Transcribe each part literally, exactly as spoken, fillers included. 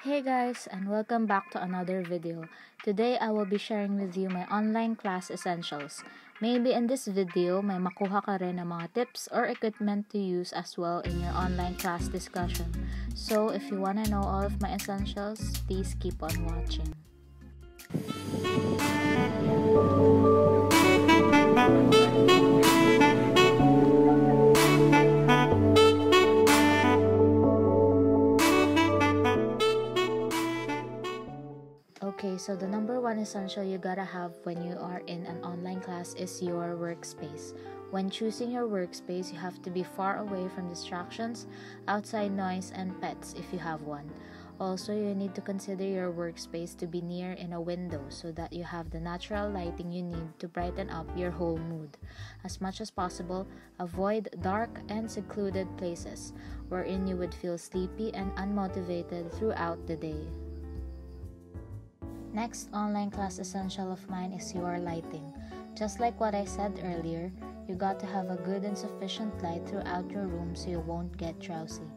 Hey guys, and welcome back to another video. Today I will be sharing with you my online class essentials. Maybe in this video, may makuha ka rin ng mga tips or equipment to use as well in your online class discussion. So if you wanna know all of my essentials, please keep on watching. Okay, so the number one essential you gotta have when you are in an online class is your workspace. When choosing your workspace, you have to be far away from distractions, outside noise, and pets if you have one. Also, you need to consider your workspace to be near in a window so that you have the natural lighting you need to brighten up your whole mood. As much as possible, avoid dark and secluded places wherein you would feel sleepy and unmotivated throughout the day. Next online class essential of mine is your lighting. Just like what I said earlier, you got to have a good and sufficient light throughout your room so you won't get drowsy.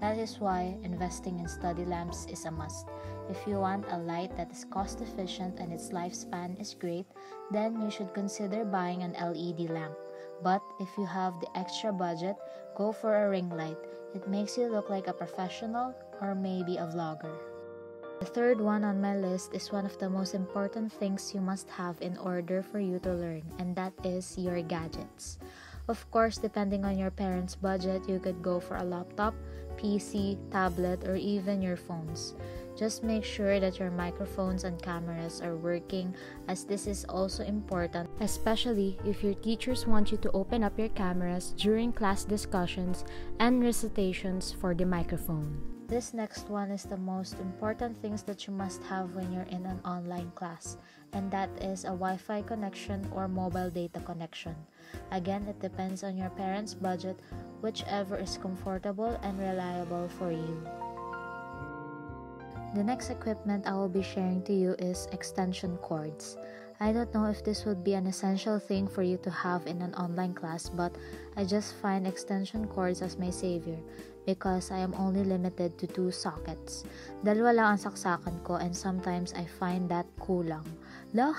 That is why investing in study lamps is a must. If you want a light that is cost efficient and its lifespan is great, then you should consider buying an L E D lamp. But if you have the extra budget, go for a ring light. It makes you look like a professional or maybe a vlogger. The third one on my list is one of the most important things you must have in order for you to learn, and that is your gadgets. Of course, depending on your parents' budget, you could go for a laptop, P C, tablet, or even your phones. Just make sure that your microphones and cameras are working, as this is also important, especially if your teachers want you to open up your cameras during class discussions and recitations for the microphone. This next one is the most important things that you must have when you're in an online class, and that is a Wi-Fi connection or mobile data connection. Again, it depends on your parents' budget, whichever is comfortable and reliable for you. The next equipment I will be sharing to you is extension cords. I don't know if this would be an essential thing for you to have in an online class, but I just find extension cords as my savior because I am only limited to two sockets. Dalawa lang ang saksakan ko, and sometimes I find that kulang. Lo?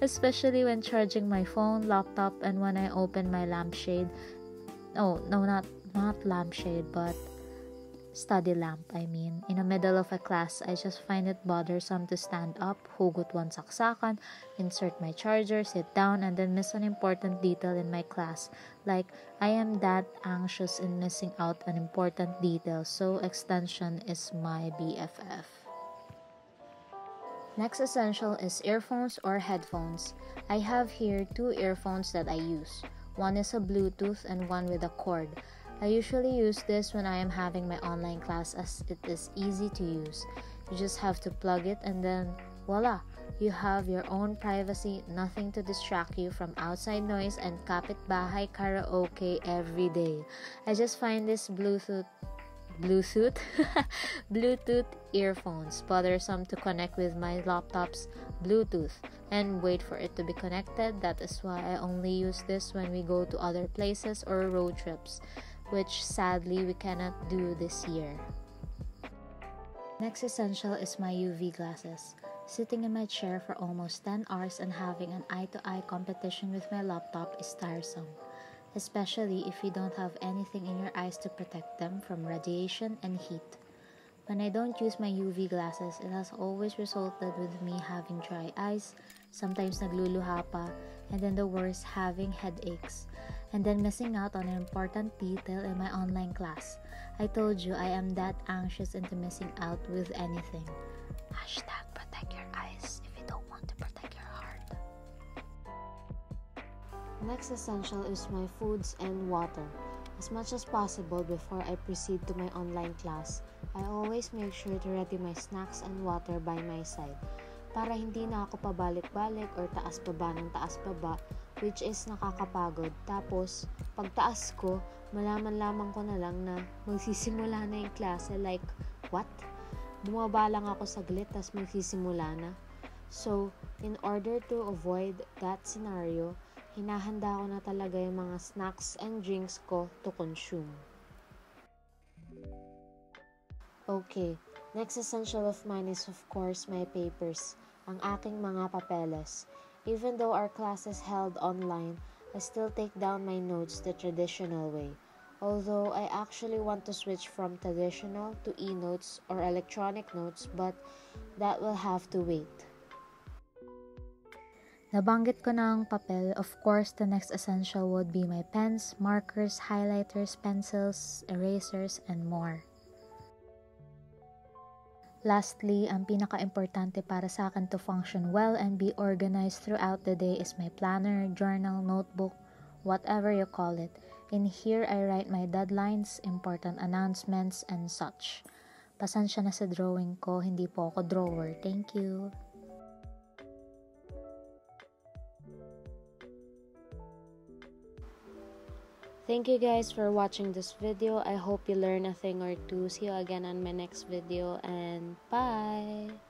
Especially when charging my phone, laptop, and when I open my lampshade. Oh, no, not, not lampshade, but study lamp, I mean. In the middle of a class, I just find it bothersome to stand up, hugot one saksakan, insert my charger, sit down, and then miss an important detail in my class. Like, I am that anxious in missing out an important detail, so extension is my B F F. Next essential is earphones or headphones. I have here two earphones that I use. One is a Bluetooth and one with a cord. I usually use this when I am having my online class as it is easy to use. You just have to plug it and then voila! You have your own privacy, nothing to distract you from outside noise, and kapitbahay karaoke every day. I just find this Bluetooth Bluetooth Bluetooth earphones bothersome to connect with my laptop's Bluetooth and wait for it to be connected. That is why I only use this when we go to other places or road trips, which sadly we cannot do this year. Next essential is my U V glasses. Sitting in my chair for almost ten hours and having an eye-to-eye competition with my laptop is tiresome, especially if you don't have anything in your eyes to protect them from radiation and heat. When I don't use my U V glasses, it has always resulted with me having dry eyes, sometimes nagluluha pa, and then the worst, having headaches, and then missing out on an important detail in my online class. I told you I am that anxious into missing out with anything. Hashtag protect your eyes if you don't want to protect your heart. Next essential is my foods and water. As much as possible before I proceed to my online class, I always make sure to ready my snacks and water by my side, para hindi na ako pabalik-balik or taas pa ba ng taas pa ba, which is nakakapagod. Tapos, pagtaas ko, malaman lamang ko na lang na magsisimula na yung klase. Like, what? Bumaba lang ako saglit, tas magsisimula na. So, in order to avoid that scenario, hinahanda ko na talaga yung mga snacks and drinks ko to consume. Okay, Next essential of mine is, of course, my papers, ang aking mga papeles. Even though our class is held online, I still take down my notes the traditional way. Although I actually want to switch from traditional to e-notes or electronic notes, but that will have to wait. Nabanggit ko na ang papel. Of course, the next essential would be my pens, markers, highlighters, pencils, erasers, and more. Lastly, ang pinaka-importante para sa akin to function well and be organized throughout the day is my planner, journal, notebook, whatever you call it. In here, I write my deadlines, important announcements, and such. Pasensya na sa drawing ko, hindi po ako drawer. Thank you! Thank you guys for watching this video. I hope you learn a thing or two. See you again on my next video, and bye!